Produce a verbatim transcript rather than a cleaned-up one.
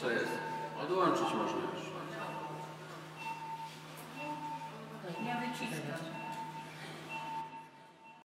Co jest? Odłączyć można.